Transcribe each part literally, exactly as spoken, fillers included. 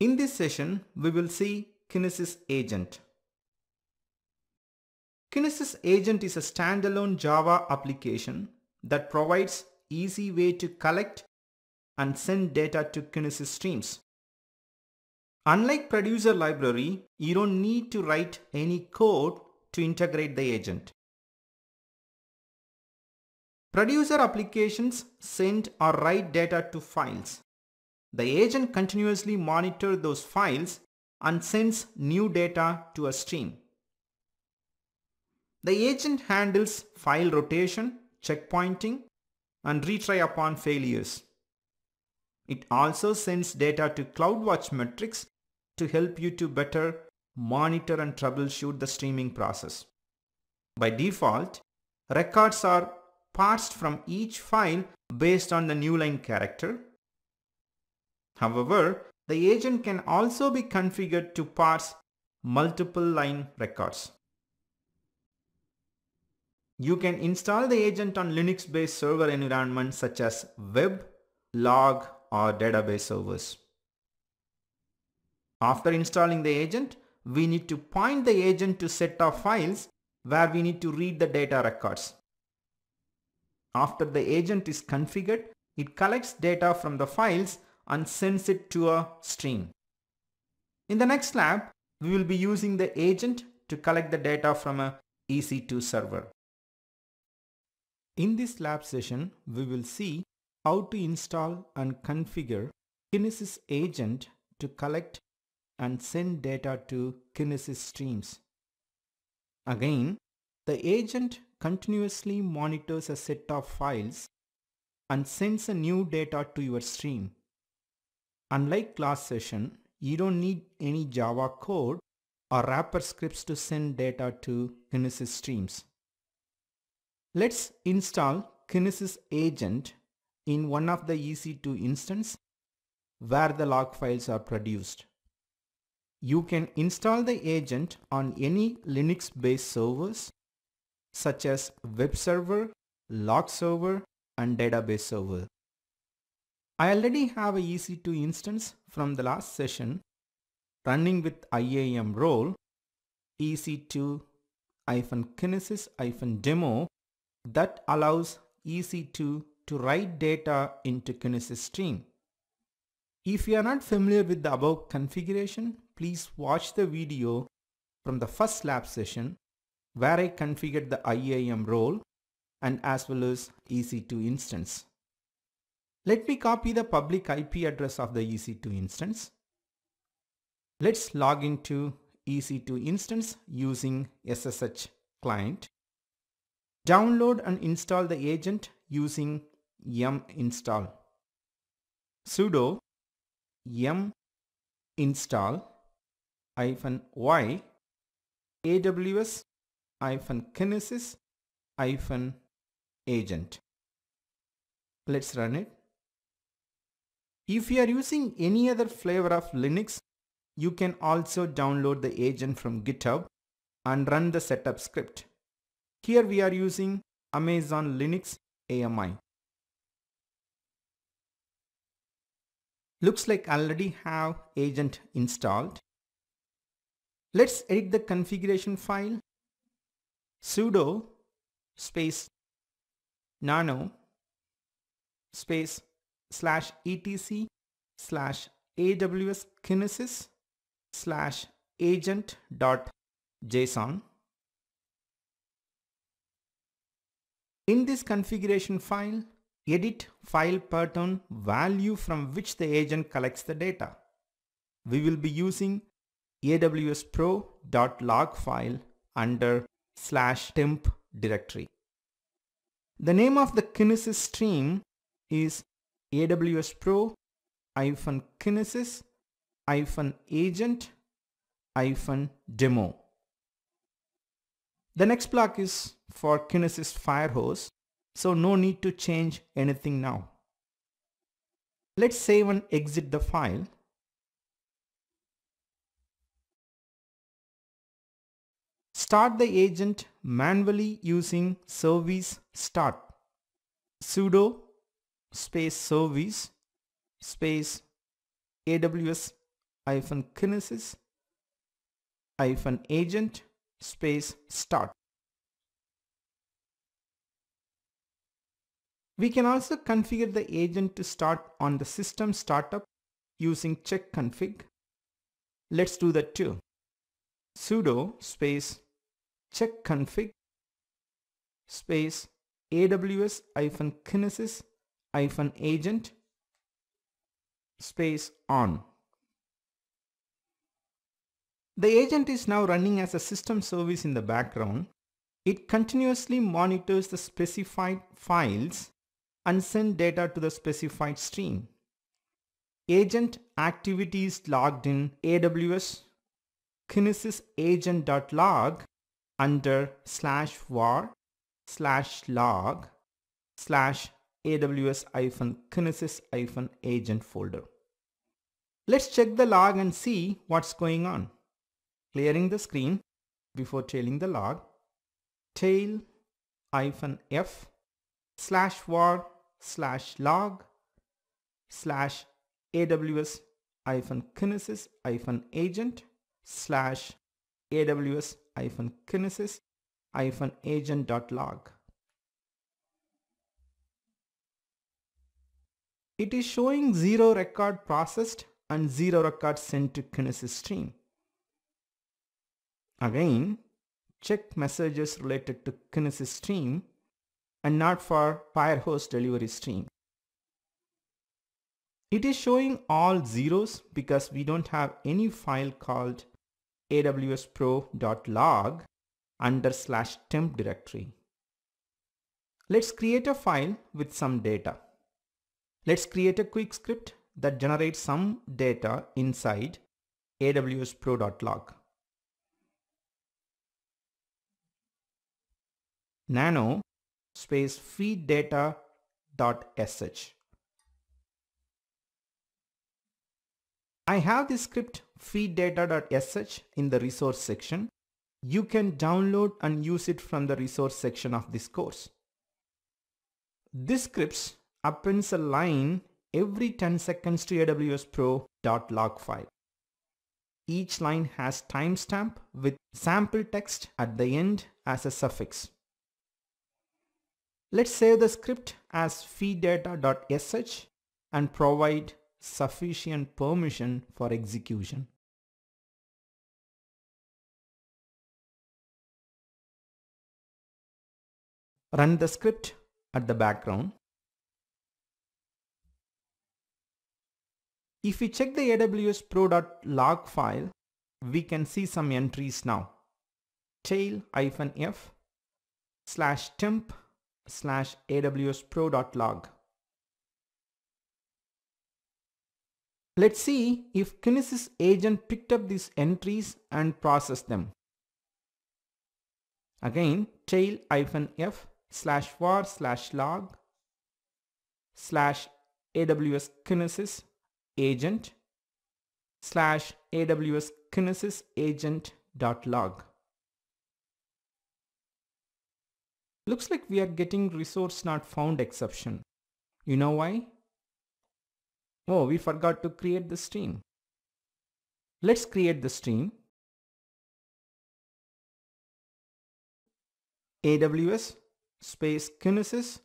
In this session, we will see Kinesis Agent. Kinesis Agent is a standalone Java application that provides easy way to collect and send data to Kinesis streams. Unlike producer library, you don't need to write any code to integrate the agent. Producer applications send or write data to files. The agent continuously monitors those files and sends new data to a stream. The agent handles file rotation, checkpointing, and retry upon failures. It also sends data to CloudWatch metrics to help you to better monitor and troubleshoot the streaming process. By default, records are parsed from each file based on the newline character. However, the agent can also be configured to parse multiple line records. You can install the agent on Linux-based server environments such as web, log, or database servers. After installing the agent, we need to point the agent to set of files where we need to read the data records. After the agent is configured, it collects data from the files and sends it to a stream. In the next lab, we will be using the agent to collect the data from a E C two server. In this lab session, we will see how to install and configure Kinesis Agent to collect and send data to Kinesis streams. Again, the agent continuously monitors a set of files and sends a new data to your stream. Unlike last session, you don't need any Java code or wrapper scripts to send data to Kinesis streams. Let's install Kinesis Agent in one of the E C two instance where the log files are produced. You can install the agent on any Linux-based servers such as web server, log server, and database server. I already have a E C two instance from the last session running with I A M role E C two Kinesis Demo that allows E C two to write data into Kinesis stream. If you are not familiar with the above configuration, please watch the video from the first lab session where I configured the I A M role and as well as E C two instance. Let me copy the public I P address of the E C two instance. Let's log into E C two instance using S S H client. Download and install the agent using yum install. Sudo yum install -y aws -kinesis -agent. Let's run it. If you are using any other flavor of Linux, you can also download the agent from GitHub and run the setup script. Here we are using Amazon Linux A M I. Looks like I already have agent installed. Let's edit the configuration file. Sudo space nano space slash etc slash aws kinesis slash agent dot json. In this configuration file, edit file pattern value from which the agent collects the data. We will be using aws pro dot log file under slash temp directory. The name of the Kinesis stream is aws pro hyphen kinesis hyphen agent hyphen demo. The next block is for Kinesis firehose, so no need to change anything now. Let's save and exit the file. Start the agent manually using service start. Sudo space service space aws hyphen kinesis hyphen agent space start. We can also configure the agent to start on the system startup using checkconfig. Let's do that too. Sudo space checkconfig space aws hyphen kinesis hyphen agent space on. The agent is now running as a system service in the background. It continuously monitors the specified files and sends data to the specified stream. Agent activity is logged in A W S Kinesis Agent dot log under slash var slash log slash A W S Kinesis Agent folder. Let's check the log and see what's going on. Clearing the screen before tailing the log, tail -f slash var slash log slash A W S Kinesis Agent slash A W S Kinesis Agent dot log. It is showing zero record processed and zero record sent to Kinesis stream. Again, check messages related to Kinesis stream and not for Firehose delivery stream. It is showing all zeros because we don't have any file called A W S Pro dot log under slash temp directory. Let's create a file with some data. Let's create a quick script that generates some data inside A W S Pro dot log. Nano space feed data dot sh. I have the script feed data dot sh in the resource section. You can download and use it from the resource section of this course. This script appends a line every ten seconds to A W S Pro dot log file. Each line has timestamp with sample text at the end as a suffix. Let's save the script as feeddata.sh and provide sufficient permission for execution. Run the script at the background. If we check the A W S Pro dot log file, we can see some entries now. Tail-f slash temp slash A W S Pro dot log. Let's see if Kinesis agent picked up these entries and processed them. Again, tail-f slash var slash log slash A W S Kinesis Agent slash A W S Kinesis Agent dot log. Looks like we are getting resource not found exception. You know why? Oh, we forgot to create the stream. Let's create the stream. A W S space kinesis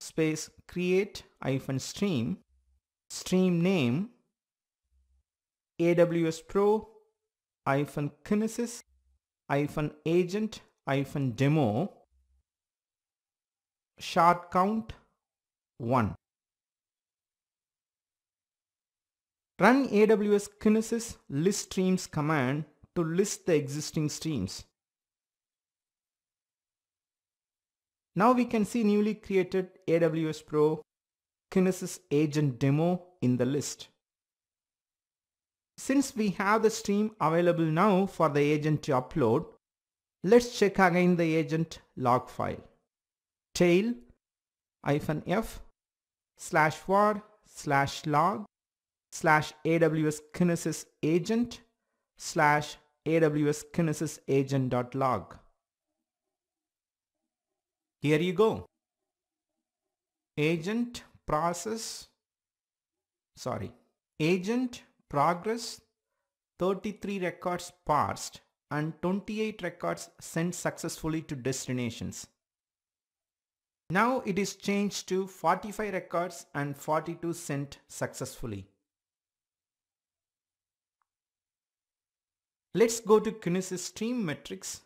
space create hyphen stream. Stream name A W S Pro Kinesis Agent Demo shard count one. Run A W S Kinesis list streams command to list the existing streams. Now we can see newly created A W S Pro Kinesis Agent Demo in the list. Since we have the stream available now for the agent to upload, let's check again the agent log file. Tail -f slash var slash log slash A W S Kinesis Agent slash A W S Kinesis Agent dot log. Here you go. Agent process sorry agent progress thirty-three records parsed and twenty-eight records sent successfully to destinations. Now it is changed to forty-five records and forty-two sent successfully. Let's go to Kinesis stream metrics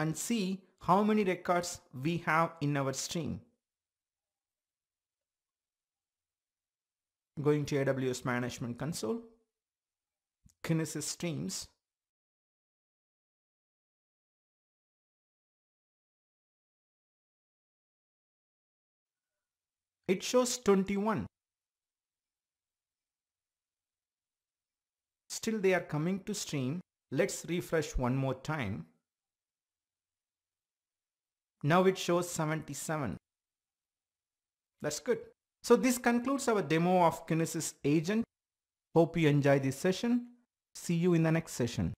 and see how many records we have in our stream. Going to A W S Management Console, Kinesis Streams. It shows twenty-one. Still they are coming to stream. Let's refresh one more time. Now it shows seventy-seven. That's good. So this concludes our demo of Kinesis Agent. Hope you enjoy this session. See you in the next session.